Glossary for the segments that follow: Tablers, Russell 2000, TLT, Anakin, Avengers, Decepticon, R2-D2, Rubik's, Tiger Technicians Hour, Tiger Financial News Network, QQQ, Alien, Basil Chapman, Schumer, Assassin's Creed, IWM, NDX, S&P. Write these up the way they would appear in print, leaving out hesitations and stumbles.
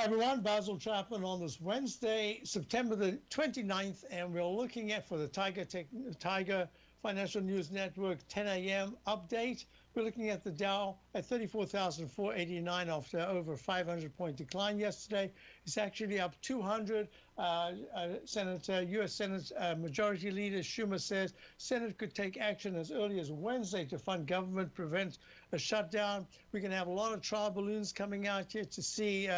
Hi everyone, Basil Chapman on this Wednesday, September the 29th, and we're looking at, for the Tiger Financial News Network 10 a.m. update, we're looking at the Dow at 34,489 after over a 500-point decline yesterday. It's actually up 200. U.S. Senate Majority Leader Schumer says Senate could take action as early as Wednesday to fund government, prevent a shutdown. We're going to have a lot of trial balloons coming out here to see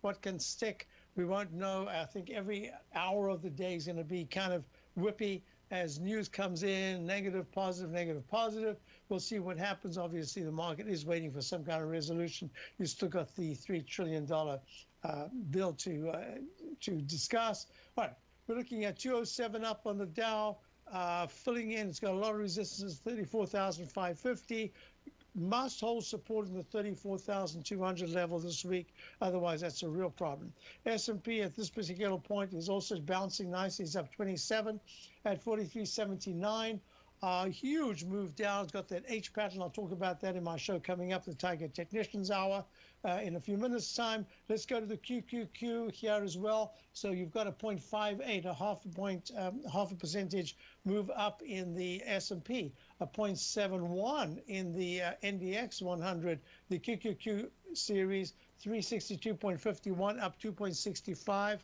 what can stick. We won't know. I think every hour of the day is going to be kind of whippy as news comes in, negative, positive, negative, positive. We'll see what happens. Obviously, the market is waiting for some kind of resolution. You've still got the $3 trillion bill to discuss. All right, we're looking at 207 up on the Dow, filling in. It's got a lot of resistance, 34,550. Must hold support in the 34,200 level this week. Otherwise, that's a real problem. S&P at this particular point is also bouncing nicely. It's up 27 at 43.79. Huge move down. It's got that H pattern. I'll talk about that in my show coming up, the Tiger Technicians Hour, in a few minutes' time. Let's go to the QQQ here as well. So you've got a 0.58, a half a point, half a percentage move up in the S&P, a 0.71 in the NDX 100, the QQQ series 362.51 up 2.65.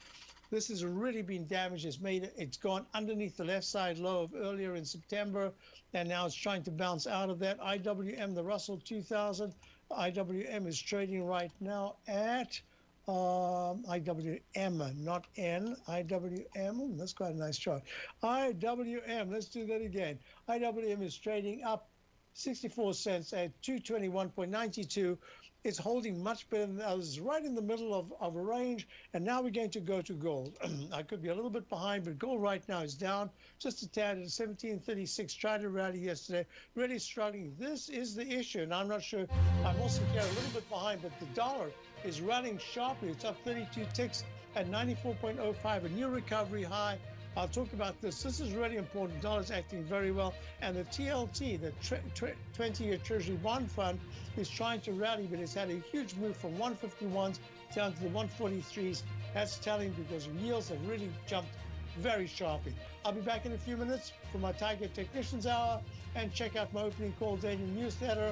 This has really been damaged. It's gone underneath the left side low of earlier in September, and now it's trying to bounce out of that. IWM, the Russell 2000, IWM is trading right now at IWM, not N, IWM. That's quite a nice chart. IWM, let's do that again. IWM is trading up 64 cents at 221.92. It's holding much better than others, right in the middle of a range. And now we're going to go to gold. I could be a little bit behind, but gold right now is down just a tad at 1736. Tried to rally yesterday, really struggling. This is the issue, and I'm not sure. I'm also here a little bit behind, but the dollar is running sharply. It's up 32 ticks at 94.05, a new recovery high. I'll talk about this. This is really important. The dollar is acting very well. And the TLT, the 20-year Treasury Bond Fund, is trying to rally, but it's had a huge move from 151s down to the 143s. That's telling because yields have really jumped very sharply. I'll be back in a few minutes for my Tiger Technicians Hour, and check out my opening call daily newsletter.